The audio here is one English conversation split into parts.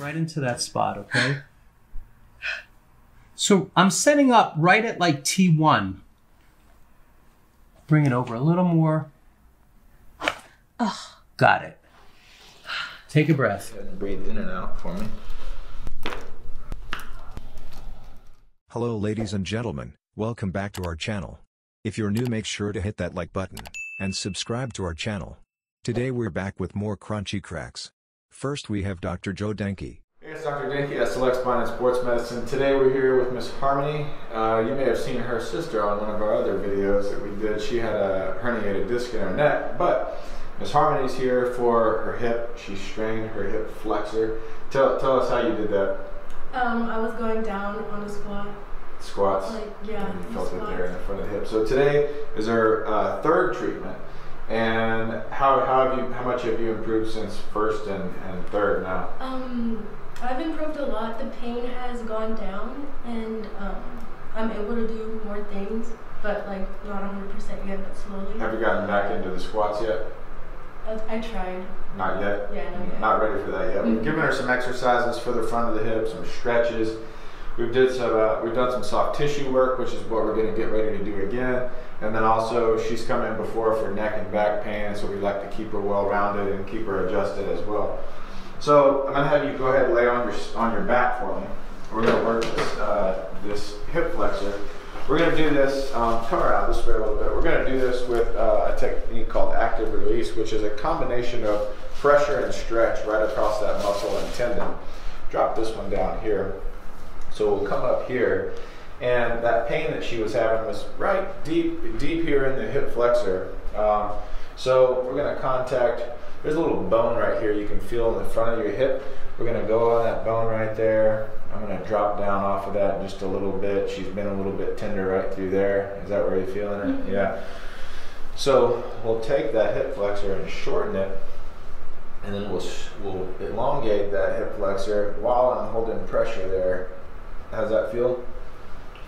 Right into that spot, okay? So I'm setting up right at like T1. Bring it over a little more. Oh. Got it. Take a breath. Breathe in and out for me. Hello ladies and gentlemen, welcome back to our channel. If you're new, make sure to hit that like button and subscribe to our channel. Today we're back with more crunchy cracks. First we have Dr. Joe Denke. Hey, it's Dr. Denke at Select Spine and Sports Medicine. Today we're here with Miss Harmony. You may have seen her sister on one of our other videos that we did. She had a herniated disc in her neck, but Miss Harmony's here for her hip. She strained her hip flexor. Tell us how you did that. I was going down on a squat. Squats? Like, yeah. And you felt it there in the front of the hip. So today is her third treatment. And how much have you improved since first and third now? I've improved a lot. The pain has gone down, and I'm able to do more things, but like not 100% yet, but slowly. Have you gotten back into the squats yet? I tried. Not yet? Yeah, not yet. Not ready for that yet. Mm-hmm. We've given her some exercises for the front of the hip, some stretches. We've done some soft tissue work, which is what we're going to get ready to do again. And then also, she's come in before for neck and back pain, so we like to keep her well-rounded and keep her adjusted as well. So I'm going to have you go ahead and lay on your back for me. We're going to work this hip flexor. We're going to do this, come around this way a little bit. We're going to do this with a technique called active release, which is a combination of pressure and stretch right across that muscle and tendon. Drop this one down here. So we'll come up here, and that pain that she was having was right deep here in the hip flexor. So we're going to contact, there's a little bone right here you can feel in the front of your hip. We're going to go on that bone right there. I'm going to drop down off of that just a little bit. She's been a little bit tender right through there. Is that where you're feeling it? Mm-hmm. Yeah. So we'll take that hip flexor and shorten it. And then we'll elongate that hip flexor while I'm holding pressure there. How's that feel?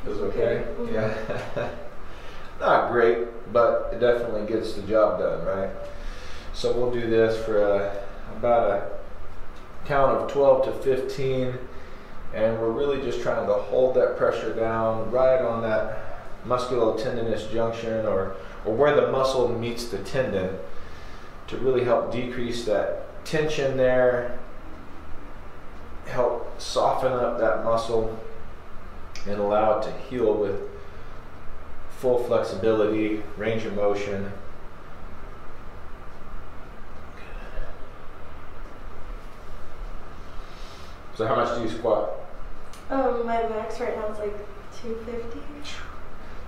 Feels okay? Yeah. Not great, but it definitely gets the job done, right? So we'll do this for about a count of 12 to 15, and we're really just trying to hold that pressure down right on that musculotendinous junction or where the muscle meets the tendon to really help decrease that tension there, help soften up that muscle, and allow it to heal with full flexibility, range of motion. Good. So how much do you squat? My max right now is like 250.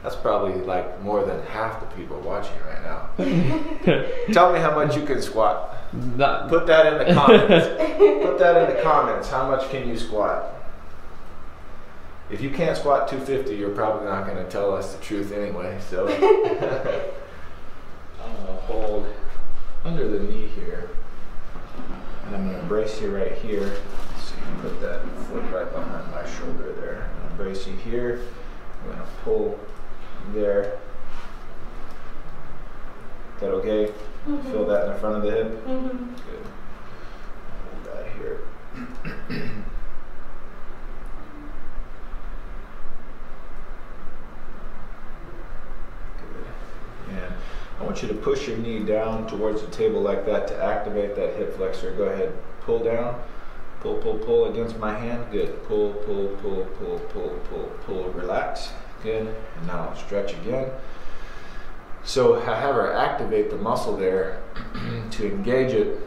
That's probably like more than half the people watching right now. Tell me how much you can squat. Put that in the comments. Put that in the comments. How much can you squat? If you can't squat 250, you're probably not going to tell us the truth anyway. So I'm going to hold under the knee here, and I'm going to brace you right here. So you can put that foot right behind my shoulder there. I'm going to brace you here. I'm going to pull there. Is that okay? Mm-hmm. Feel that in the front of the hip? Mm-hmm. Good. Hold that here. Good. And I want you to push your knee down towards the table like that to activate that hip flexor. Go ahead. Pull down. Pull, pull, pull against my hand. Good. Pull, pull, pull, pull, pull, pull, pull. Relax. Good. And now I'll stretch again. So I have her activate the muscle there to engage it,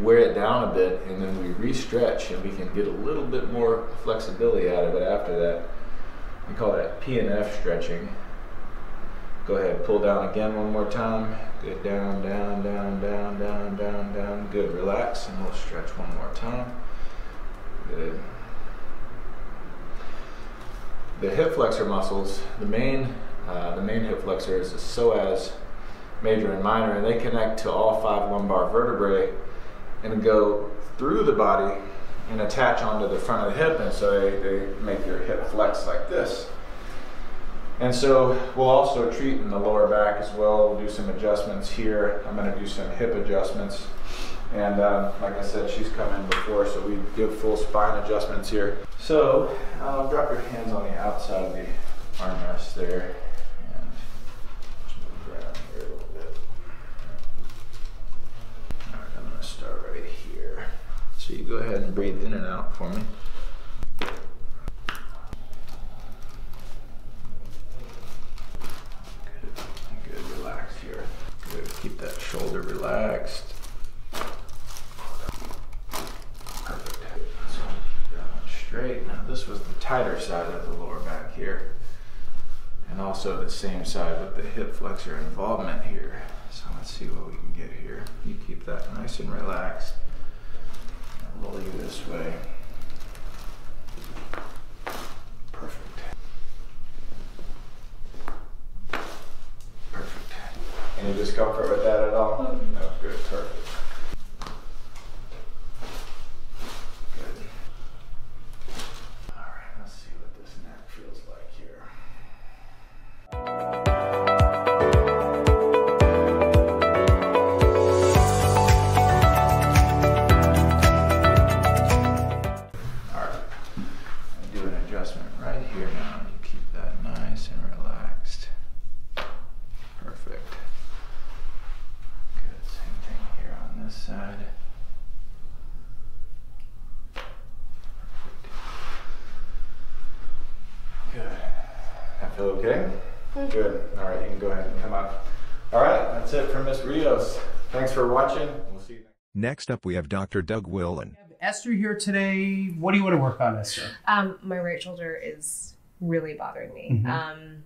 wear it down a bit, and then we re-stretch and we can get a little bit more flexibility out of it after that. We call that PNF stretching. Go ahead, pull down again one more time. Good, down, down, down, down, down, down, down. Good, relax, and we'll stretch one more time. Good. The hip flexor muscles, the main hip flexor is the psoas major and minor, and they connect to all 5 lumbar vertebrae and go through the body and attach onto the front of the hip, and so they make your hip flex like this. And so we'll also treat in the lower back as well. We'll do some adjustments here. I'm going to do some hip adjustments And like I said, she's come in before, so we give full spine adjustments here. So drop your hands on the outside of the armrest there. And just move around here a little bit. All right, I'm going to start right here. So you go ahead and breathe in and out for me. Good, good, relax here. Good, keep that shoulder relaxed. Great. Now this was the tighter side of the lower back here, and also the same side with the hip flexor involvement here. So let's see what we can get here. You keep that nice and relaxed. I'll roll you this way. Perfect. Perfect. Any discomfort with that at all? No. Good. Perfect. Okay? Good. All right, you can go ahead and come up. All right, that's it for Miss Rios. Thanks for watching. We'll see you next up. We have Dr. Doug Willen. We have Esther here today. What do you want to work on, Esther? My right shoulder is really bothering me. Mm-hmm.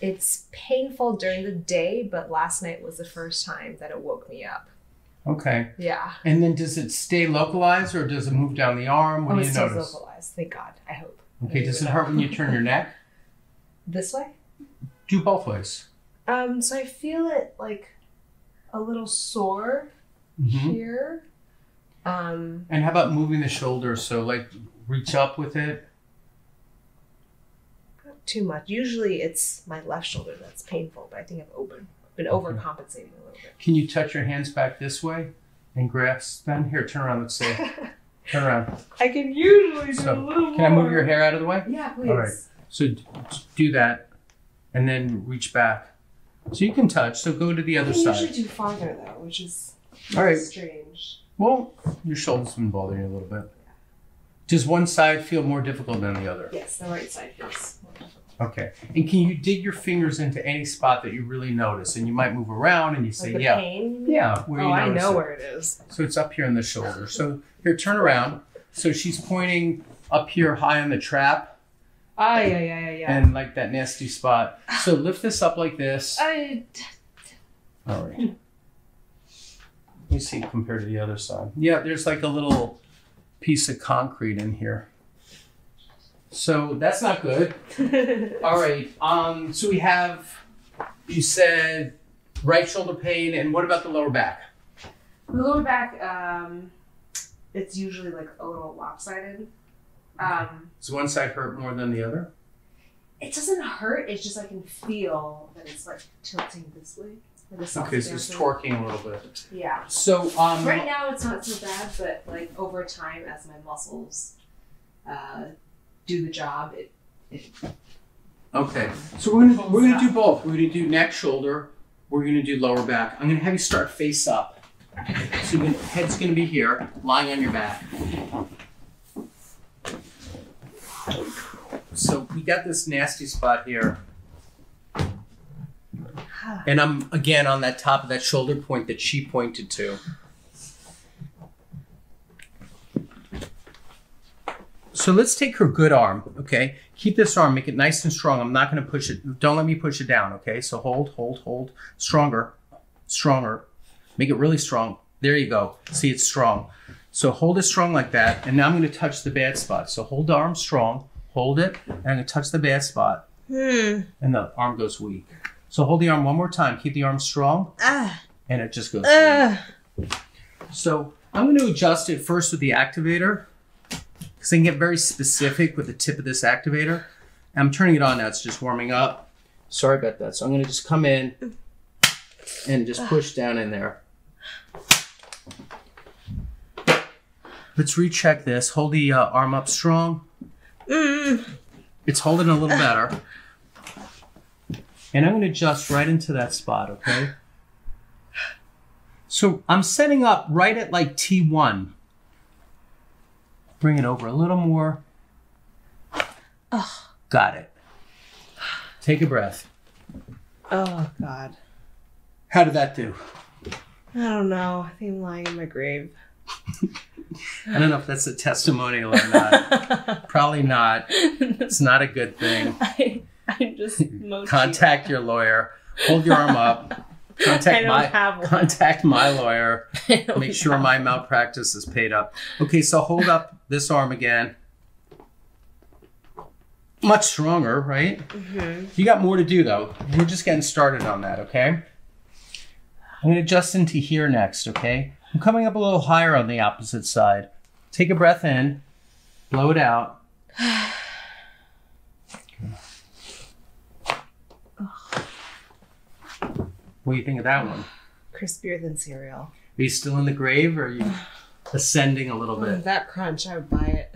It's painful during the day, but last night was the first time that it woke me up. Okay. Yeah. And then does it stay localized or does it move down the arm? What do you notice? It stays localized. Thank God. I hope. Okay. Does it hurt when you turn your neck? This way? Do both ways. So I feel it like a little sore here. And how about moving the shoulder? So like reach up with it? Not too much. Usually it's my left shoulder that's painful, but I think I've been overcompensating a little bit. Can you touch your hands back this way and grasp them? Here, turn around, let's see. Turn around. I can usually do a little more. Can I move your hair out of the way? Yeah, please. All right. So do that, and then reach back. So you can touch. So go to the other side. I usually do farther though, which is strange. Well, your shoulder's been bothering you a little bit. Yeah. Does one side feel more difficult than the other? Yes, the right side feels more difficult. Okay. And can you dig your fingers into any spot that you really notice? And you might move around, and you say, like the pain? Yeah. Where you notice I know where it is. So it's up here in the shoulder. So here, turn around. So she's pointing up here, high on the trap. Oh, yeah. And like that nasty spot. So lift this up like this. All right. Let me see compared to the other side. Yeah, there's like a little piece of concrete in here. So that's not good. All right. So we have, you said right shoulder pain. And what about the lower back? The lower back, it's usually like a little lopsided. Does one side hurt more than the other? It doesn't hurt. It's just I can feel that it's like tilting this way. Okay, so it's torquing a little bit. Yeah. So right now it's not so bad, but like over time, as my muscles do the job, it. Okay. So we're gonna do both. We're gonna do neck, shoulder. We're gonna do lower back. I'm gonna have you start face up. So your head's gonna be here, lying on your back. So we got this nasty spot here. And I'm again on that top of that shoulder point that she pointed to. So let's take her good arm, okay? Keep this arm, make it nice and strong. I'm not gonna push it. Don't let me push it down, okay? So hold. Stronger. Make it really strong. There you go. See, it's strong. So hold it strong like that. And now I'm gonna touch the bad spot. So hold the arm strong. Hold it, and I'm going to touch the bad spot, and the arm goes weak. So hold the arm one more time. Keep the arm strong, and it just goes weak. So I'm going to adjust it first with the activator, because I can get very specific with the tip of this activator. I'm turning it on now. It's just warming up. Sorry about that. So I'm going to just come in and just push down in there. Let's recheck this. Hold the arm up strong. It's holding a little better. And I'm going to adjust right into that spot, okay? So I'm setting up right at like T1. Bring it over a little more. Oh. Got it. Take a breath. Oh, God. How did that do? I don't know. I think I'm lying in my grave. I don't know if that's a testimonial or not. Probably not. It's not a good thing. I'm just mochi. Contact your lawyer. Hold your arm up. Contact my lawyer. Make sure my malpractice is paid up. Okay, so hold up this arm again. Much stronger, right? Mm-hmm. You got more to do though. We're just getting started on that, okay? I'm gonna adjust into here next, okay? I'm coming up a little higher on the opposite side. Take a breath in, blow it out. What do you think of that one? Crispier than cereal. Are you still in the grave or are you ascending a little bit? That crunch, I would buy it.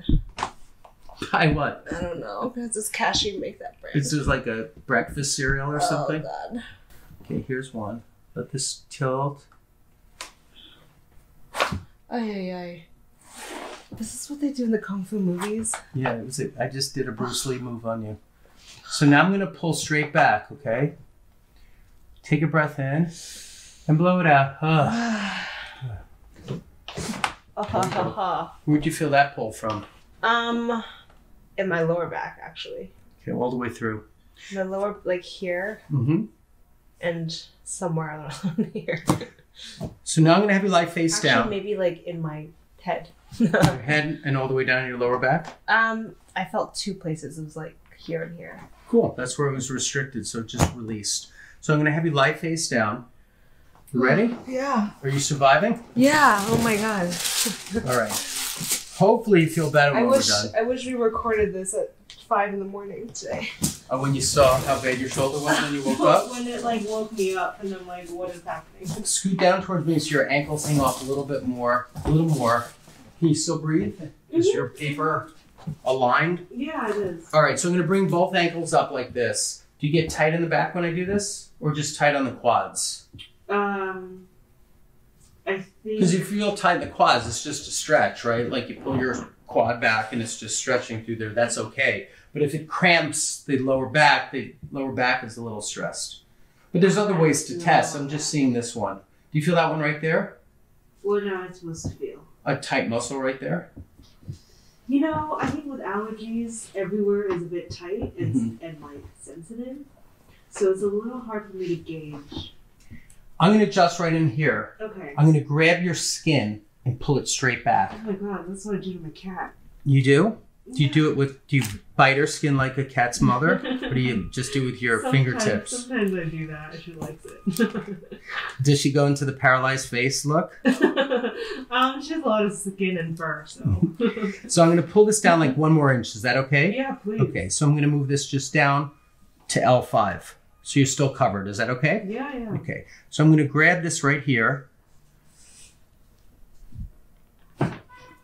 Buy what? I don't know. How does cashew make that bread? It's just like a breakfast cereal or something? Oh, God. Okay, here's one. Let this tilt. Ay, ay, ay. This is what they do in the Kung Fu movies? Yeah, it was it. I just did a Bruce Lee move on you. So now I'm going to pull straight back, okay? Take a breath in and blow it out. Where'd you feel that pull from? In my lower back, actually. Okay, all the way through. My lower, like here, and somewhere around here. So now I'm gonna have you lie face down. Maybe like in my head. Your head and all the way down your lower back. I felt two places. It was like here and here. Cool. That's where it was restricted, so it just released. So I'm going to have you lie face down. You ready? Yeah. Are you surviving? Yeah. Oh, my God. All right. Hopefully you feel better when we're done. I wish we recorded this at 5 in the morning today. Oh, when you saw how bad your shoulder was when you woke up? When it, like, woke me up and I'm like, what is happening? Scoot down towards me so your ankles hang off a little bit more. A little more. Can you still breathe? Is your paper aligned? Yeah, it is. All right. So I'm going to bring both ankles up like this. Do you get tight in the back when I do this, or just tight on the quads? I think... Because if you feel tight in the quads, it's just a stretch, right? Like you pull your quad back and it's just stretching through there, that's okay. But if it cramps the lower back is a little stressed. But there's other ways to test. I'm just seeing this one. Do you feel that one right there? Well, no, it's supposed to feel. A tight muscle right there? You know, I think with allergies, everywhere is a bit tight and, like sensitive. So it's a little hard for me to gauge. I'm going to adjust right in here. Okay. I'm going to grab your skin and pull it straight back. Oh my God, that's what I do to my cat. You do? Yeah. Do you do it with, do you bite her skin like a cat's mother? Or do you just do it with your fingertips? Sometimes I do that. She likes it. Does she go into the paralyzed face look? She has a lot of skin and fur, so. So I'm going to pull this down like one more inch. Is that okay? Yeah, please. Okay, so I'm going to move this just down to L5. So you're still covered. Is that okay? Yeah, yeah. Okay, so I'm going to grab this right here.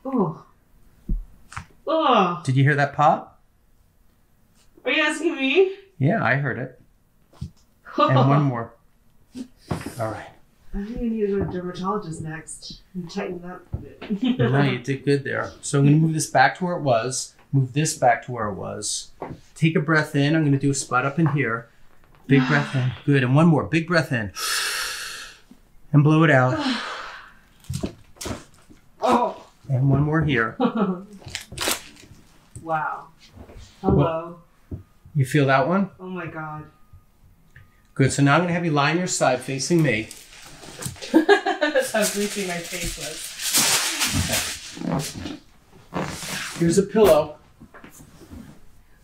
Oh. Oh. Did you hear that pop? Are you asking me? Yeah, I heard it. And one more. All right. I think I need to go to a dermatologist next and tighten that a bit. No, you did good there. So I'm going to move this back to where it was. Move this back to where it was. Take a breath in. I'm going to do a spot up in here. Big breath in. Good. And one more. Big breath in. And blow it out. Oh. And one more here. Wow. Hello. Well, you feel that one? Oh, my God. Good. So now I'm going to have you lie on your side facing me. That's how greasy my face was. Okay. Here's a pillow.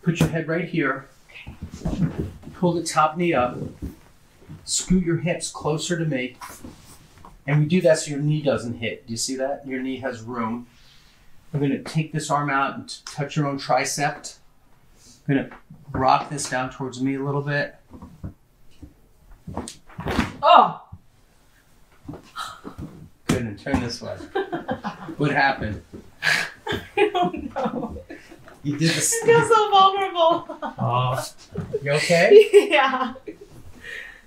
Put your head right here. Pull the top knee up. Scoot your hips closer to me. And we do that so your knee doesn't hit. Do you see that? Your knee has room. I'm going to take this arm out and touch your own tricep. I'm going to rock this down towards me a little bit. Oh! Good, and turn this way. What happened? You did this. I feel so vulnerable. You okay? Yeah.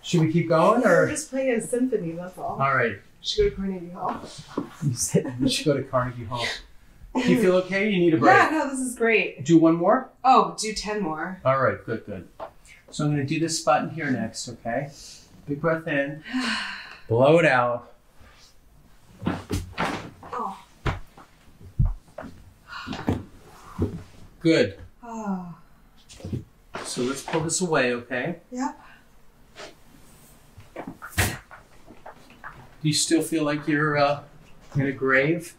Should we keep going, or? We're just playing a symphony, that's all. All right. We should go to Carnegie Hall. You said we should go to Carnegie Hall. Do you feel okay? You need a break? Yeah, no, this is great. Do one more? Oh, do 10 more. All right, good, good. So I'm going to do this spot in here next, okay? Big breath in. Blow it out. Oh. Good. Oh. So let's pull this away, okay? Yep. Do you still feel like you're in a grave?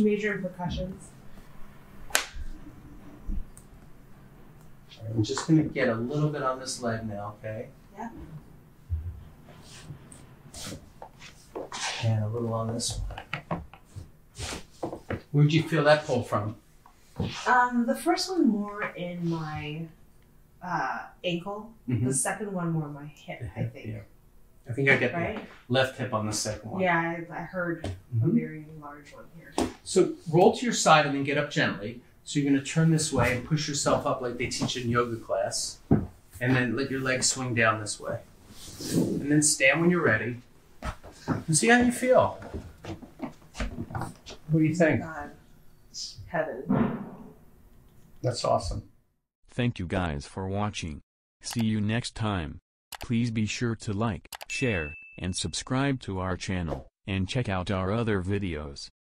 Major repercussions. I'm just going to get a little bit on this leg now, okay? Yeah. And a little on this one. Where'd you feel that pull from? The first one more in my ankle. Mm-hmm. The second one more in my hip, I think. Yeah. I think I get the left hip on the second one. Yeah, I heard a very large one here. So roll to your side and then get up gently. So you're going to turn this way and push yourself up like they teach in yoga class. And then let your legs swing down this way. And then stand when you're ready. And see how you feel. What do you think? God. Heaven. That's awesome. Thank you guys for watching. See you next time. Please be sure to like, share, and subscribe to our channel, and check out our other videos.